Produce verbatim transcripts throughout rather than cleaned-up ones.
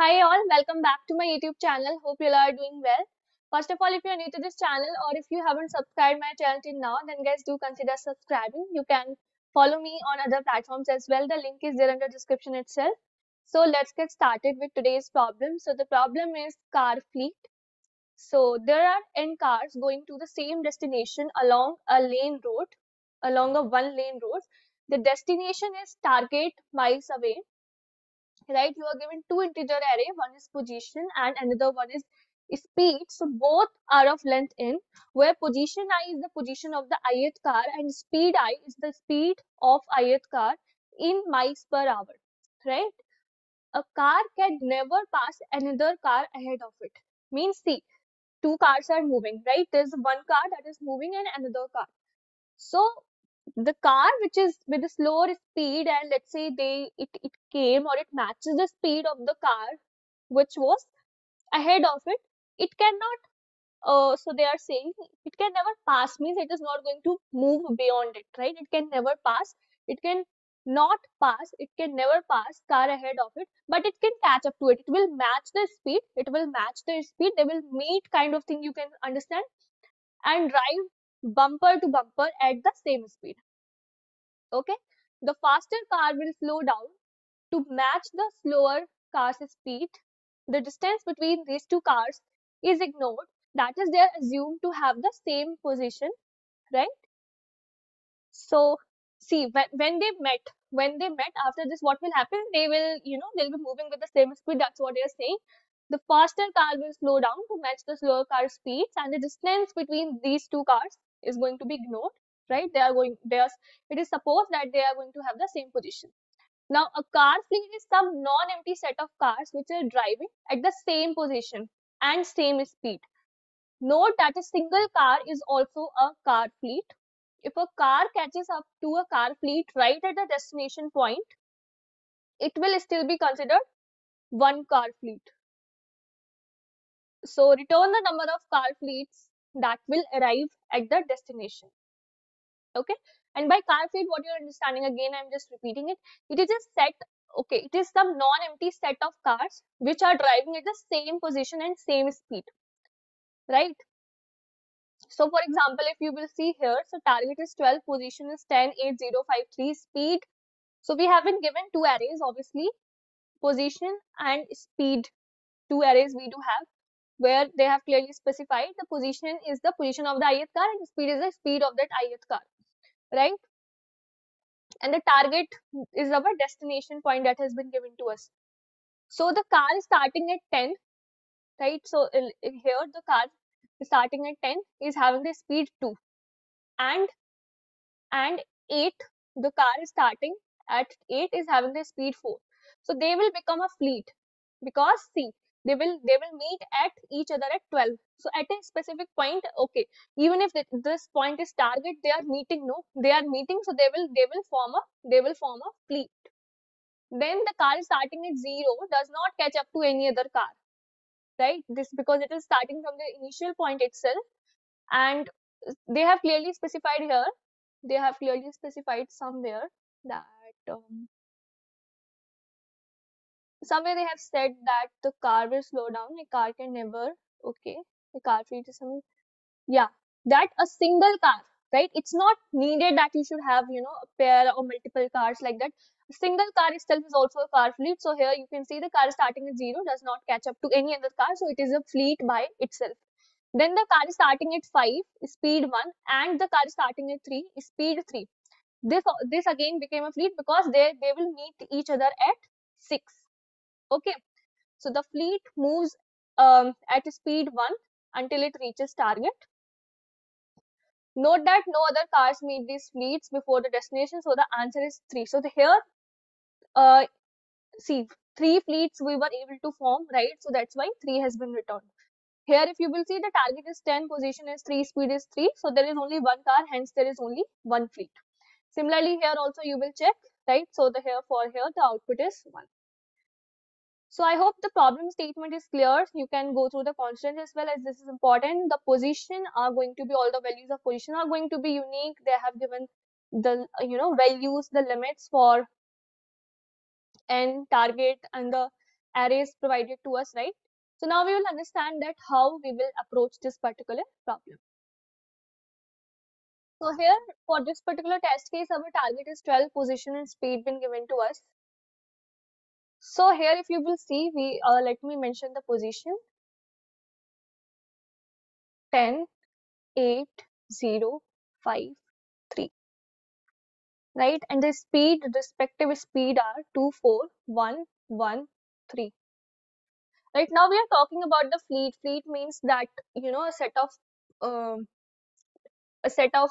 Hi all, welcome back to my YouTube channel. Hope you all are doing well. First of all, if you are new to this channel or if you haven't subscribed my channel till now, then guys do consider subscribing. You can follow me on other platforms as well. The link is there in the description itself. So let's get started with today's problem. So the problem is car fleet. So there are n cars going to the same destination along a lane road, along a one lane road. The destination is target miles away. Right, you are given two integer array, one is position and another one is speed. So both are of length n, where position I is the position of the ith car and speed I is the speed of ith car in miles per hour. Right, a car can never pass another car ahead of it. Means, see, two cars are moving, right? There's one car that is moving and another car. So the car which is with a slower speed, and let's say they it, it came or it matches the speed of the car which was ahead of it, it cannot, uh, so they are saying it can never pass, means it is not going to move beyond it, right? It can never pass, it can not pass, it can never pass car ahead of it, but it can catch up to it. It will match the speed, it will match the speed, they will meet kind of thing, you can understand, and drive bumper to bumper at the same speed. Okay, the faster car will slow down to match the slower car's speed. The distance between these two cars is ignored, that is, they are assumed to have the same position, right? So see, when, when they met when they met after this, what will happen? They will, you know, they'll be moving with the same speed. That's what they are saying. The faster car will slow down to match the slower car speeds, and the distance between these two cars is going to be ignored, right? They are going, they are, it is supposed that they are going to have the same position. Now, a car fleet is some non-empty set of cars which are driving at the same position and same speed. Note that a single car is also a car fleet. If a car catches up to a car fleet right at the destination point, it will still be considered one car fleet. So return the number of car fleets that will arrive at the destination. Okay, and by car fleet, what you're understanding, again I'm just repeating it, it is a set, okay, it is some non-empty set of cars which are driving at the same position and same speed, right? So for example, if you will see here, so target is twelve, position is ten, eight, zero, five, three, speed. So we have been given two arrays, obviously, position and speed, two arrays we do have, where they have clearly specified the position is the position of the ith car and the speed is the speed of that ith car, right? And the target is our destination point that has been given to us. So the car is starting at ten, right? So here the car is starting at ten, is having the speed two, and and eight, the car is starting at eight, is having the speed four. So they will become a fleet because, see, They will they will meet at each other at twelve. So at a specific point, okay, even if this point is target, they are meeting. No, they are meeting. So they will they will form a they will form a fleet. Then the car starting at zero does not catch up to any other car, right? This because it is starting from the initial point itself, and they have clearly specified here. They have clearly specified somewhere that. Um, Somewhere they have said that the car will slow down. A car can never, okay, the car fleet is something, yeah, that a single car, right? It's not needed that you should have, you know, a pair or multiple cars like that. A single car itself is also a car fleet. So here you can see the car starting at zero does not catch up to any other car. So it is a fleet by itself. Then the car is starting at five, speed one, and the car is starting at three, speed three. This, this again became a fleet because they, they will meet each other at six. Okay, so the fleet moves um, at speed one until it reaches target. Note that no other cars meet these fleets before the destination, so the answer is three. So the here, uh, see, three fleets we were able to form, right? So that's why three has been returned. Here, if you will see, the target is ten, position is three, speed is three. So there is only one car, hence there is only one fleet. Similarly, here also you will check, right? So the here for here, the output is one. So I hope the problem statement is clear. You can go through the constants as well, as this is important. The position are going to be, all the values of position are going to be unique. They have given the, you know, values, the limits for n, target, and the arrays provided to us, right? So now we will understand that how we will approach this particular problem. So here for this particular test case, our target is twelve, position and speed been given to us. So here if you will see, we uh, let me mention the position ten, eight, zero, five, three, right? And the speed, respective speed are two, four, one, one, three. Right, now we are talking about the fleet. Fleet means that, you know, a set of uh, a set of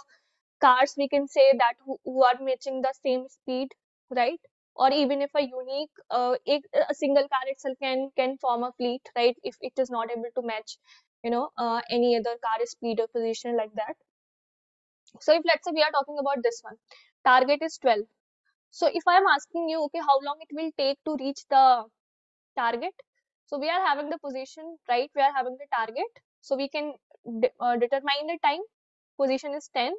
cars, we can say that who, who are matching the same speed, right? Or even if a unique, uh, a, a single car itself can can form a fleet, right? If it is not able to match, you know, uh, any other car speed or position like that. So if let's say we are talking about this one, target is twelve. So if I am asking you, okay, how long it will take to reach the target? So we are having the position, right? We are having the target. So we can de uh, determine the time. Position is ten,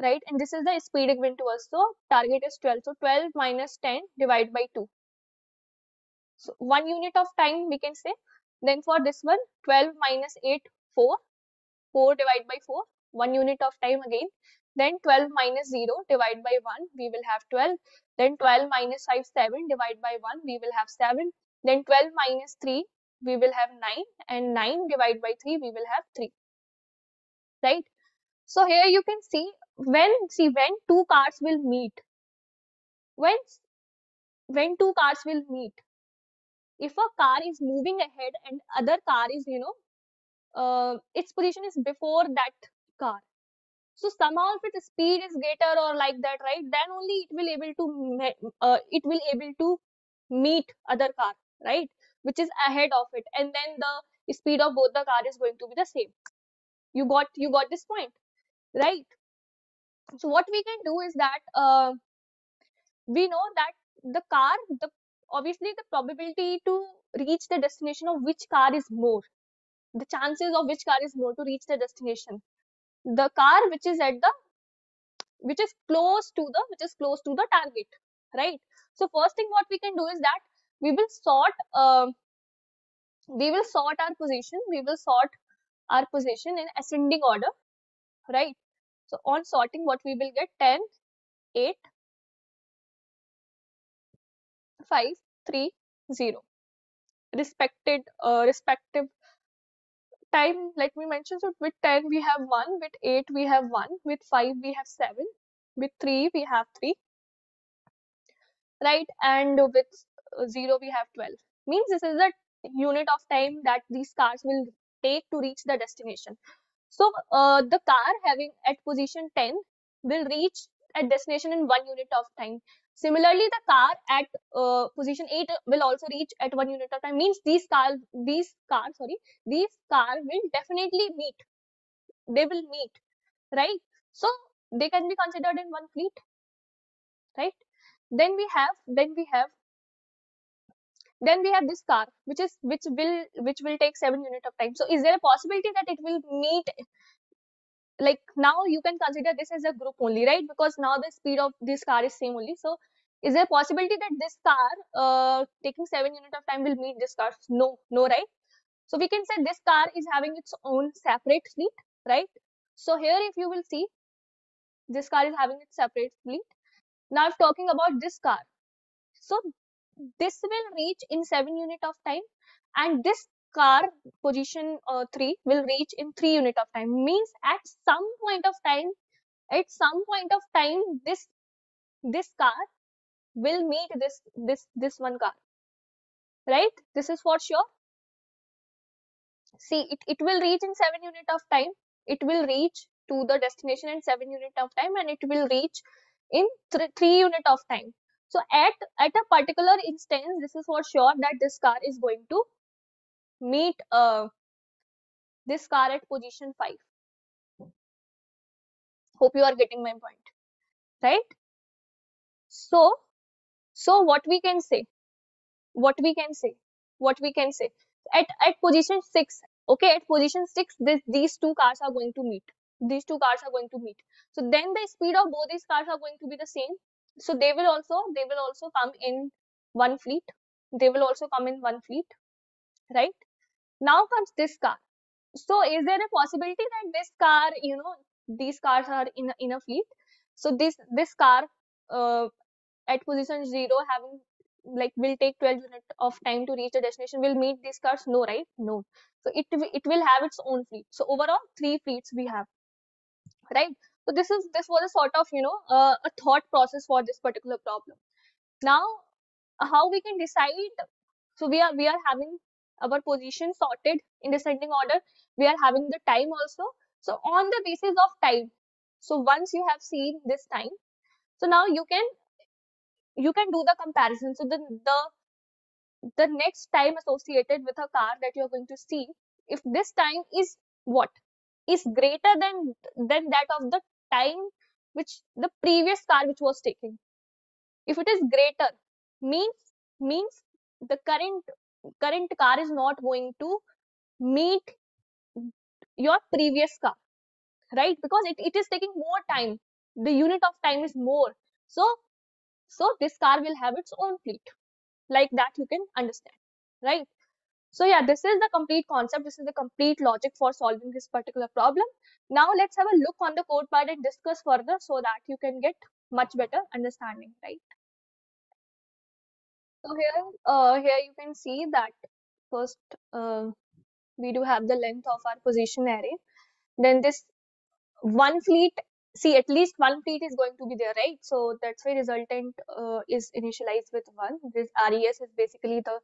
right? And this is the speed given to us. So target is twelve. So twelve minus ten divided by two. So one unit of time we can say. Then for this one, twelve minus eight, four. four divided by four. One unit of time again. Then twelve minus zero divided by one. We will have twelve. Then twelve minus five, seven divided by one. We will have seven. Then twelve minus three, we will have nine, and nine divided by three, we will have three, right? So here you can see when, see when two cars will meet, when, when two cars will meet, if a car is moving ahead and other car is, you know, uh, its position is before that car. So somehow if its speed is greater or like that, right, then only it will able to, uh, it will able to meet other car, right, which is ahead of it, and then the speed of both the car is going to be the same. You got you got this point, right? So what we can do is that uh, we know that the car, the obviously the probability to reach the destination of which car is more, the chances of which car is more to reach the destination, the car which is at the which is close to the which is close to the target, right? So first thing what we can do is that we will sort uh, we will sort our position we will sort our position in ascending order, right? So on sorting, what we will get, ten, eight, five, three, zero respected uh, respective time. Let me mention, so with ten we have one, with eight we have one, with five we have seven, with three we have three, right? And with zero we have twelve. Means this is the unit of time that these cars will take to reach the destination. So uh, the car having at position ten will reach at destination in one unit of time. Similarly, the car at uh, position eight will also reach at one unit of time. Means these cars, these cars, sorry, these cars will definitely meet. They will meet, right? So they can be considered in one fleet, right? Then we have, then we have, then we have this car, which is which will which will take seven unit of time. So is there a possibility that it will meet? Like now you can consider this as a group only, right? Because now the speed of this car is same only. So is there a possibility that this car uh, taking seven unit of time will meet this car? No, no, right? So we can say this car is having its own separate fleet, right? So here if you will see, this car is having its separate fleet. Now I'm talking about this car. So this will reach in seven unit of time, and this car position uh, three will reach in three unit of time. Means at some point of time, at some point of time, this this car will meet this this this one car, right? This is for sure. See, it, it will reach in seven unit of time. It will reach to the destination in seven unit of time, and it will reach in th three unit of time. So at at a particular instance, this is for sure that this car is going to meet uh, this car at position five. Hope you are getting my point, right? So so what we can say, what we can say, what we can say at at position six, okay, at position six, this these two cars are going to meet. These two cars are going to meet. So then the speed of both these cars are going to be the same. So they will also, they will also come in one fleet, they will also come in one fleet, right? Now comes this car. So is there a possibility that this car, you know, these cars are in a, in a fleet? So this this car uh, at position zero having like will take twelve units of time to reach the destination will meet these cars? No, right? No. So it it will have its own fleet. So overall three fleets we have, right? So this is this was a sort of, you know, uh, a thought process for this particular problem. Now how we can decide? So we are we are having our position sorted in descending order. We are having the time also. So on the basis of time, so once you have seen this time, so now you can you can do the comparison. So the the the next time associated with a car that you are going to see, if this time is what is greater than than that of the time which the previous car which was taking. If it is greater, means means the current current car is not going to meet your previous car, right? Because it, it is taking more time. The unit of time is more. So So this car will have its own fleet. Like that you can understand, right? So yeah, this is the complete concept. This is the complete logic for solving this particular problem. Now let's have a look on the code part and discuss further so that you can get much better understanding, right? So here, uh, here you can see that first uh, we do have the length of our position array. Then this one fleet. See, at least one fleet is going to be there, right? So that's why resultant uh, is initialized with one. This res is basically the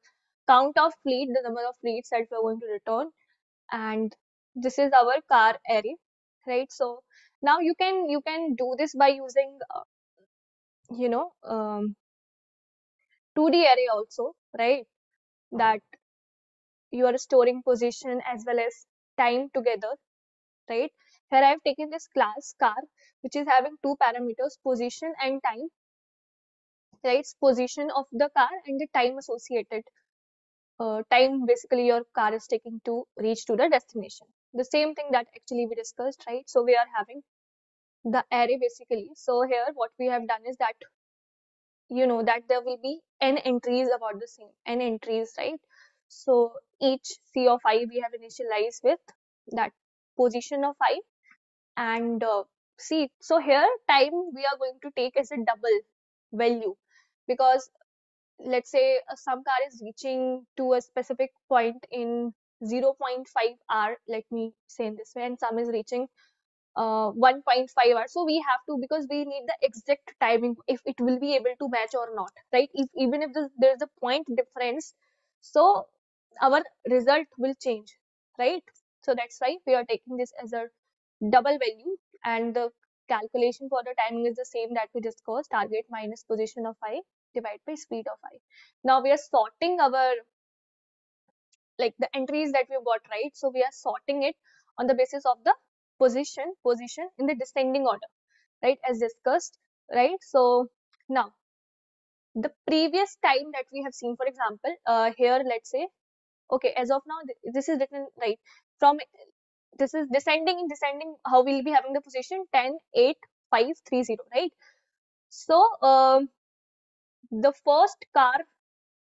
count of fleet, the number of fleets that we are going to return, and this is our car array, right? So now you can you can do this by using uh, you know um, two D array also, right? That you are storing position as well as time together, right? Here I have taken this class car, which is having two parameters, position and time, right? It's position of the car and the time associated, uh, time basically your car is taking to reach to the destination. The same thing that actually we discussed, right? So we are having the array basically. So here what we have done is that, you know, that there will be n entries about the same, n entries, right? So each C of I we have initialized with that position of I. And uh, see, so here time we are going to take as a double value, because let's say uh, some car is reaching to a specific point in zero point five hours, let me say in this way, and some is reaching uh, one point five hours. So we have to, because we need the exact timing if it will be able to match or not, right? If, even if there is a point difference, so our result will change, right? So that's why we are taking this as a double value, and the calculation for the timing is the same that we discussed, target minus position of I divided by speed of I. Now we are sorting our, like the entries that we got, right? So we are sorting it on the basis of the position, position in the descending order, right? As discussed, right? So now the previous time that we have seen, for example, uh, here, let's say, okay, as of now, this is written, right? From this is descending, in descending, how we'll be having the position ten, eight, five, three, zero, right? So uh, the first car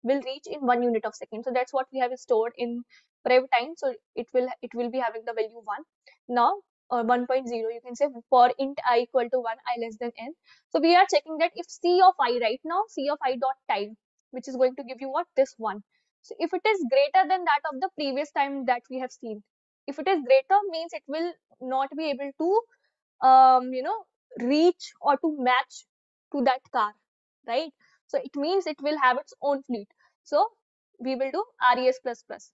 will reach in one unit of second. So that's what we have stored in prev time. So it will it will be having the value one. Now uh, one point zero, you can say for int I equal to one, I less than n. So we are checking that if C of I right now, C of I dot time, which is going to give you what? This one. So if it is greater than that of the previous time that we have seen, if it is greater means it will not be able to, um, you know, reach or to match to that car, right? So it means it will have its own fleet. So we will do res plus plus,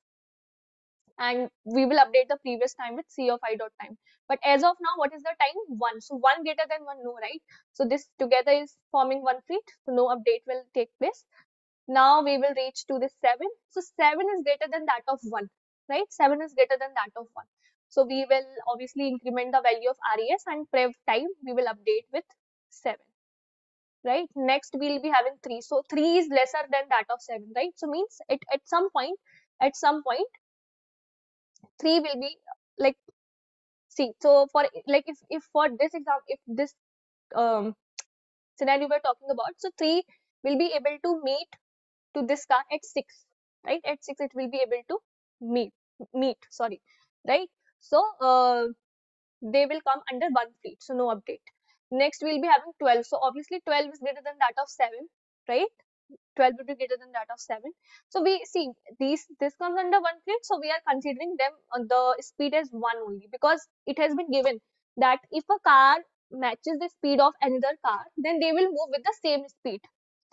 and we will update the previous time with C of I dot time. But as of now, what is the time? One. So one greater than one, no, right? So this together is forming one fleet. So no update will take place. Now we will reach to this seven. So seven is greater than that of one, right? seven is greater than that of one. So we will obviously increment the value of res, and prev time we will update with seven, right? Next we will be having three. So three is lesser than that of seven, right? So means it at some point, at some point, three will be like, see, so for like if, if for this example, if this um, scenario we are talking about, so three will be able to meet to this car at six, right? At six it will be able to meet meet sorry, right? So uh, they will come under one fleet, so no update. Next we'll be having twelve, so obviously twelve is greater than that of seven, right? twelve will be greater than that of seven. So we see these, this comes under one fleet, so we are considering them on the speed as one only, because it has been given that if a car matches the speed of another car, then they will move with the same speed.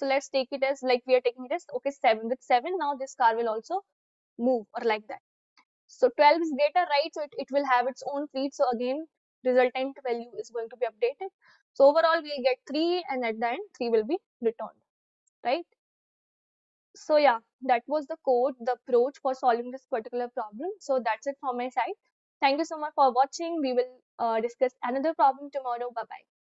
So let's take it as like we are taking it as okay, seven with seven. Now this car will also move or like that. So twelve is greater, right? So it, it will have its own fleet. So again, resultant value is going to be updated. So overall we'll get three, and at the end three will be returned, right? So yeah, that was the code, the approach for solving this particular problem. So that's it from my side. Thank you so much for watching. We will uh, discuss another problem tomorrow. Bye bye.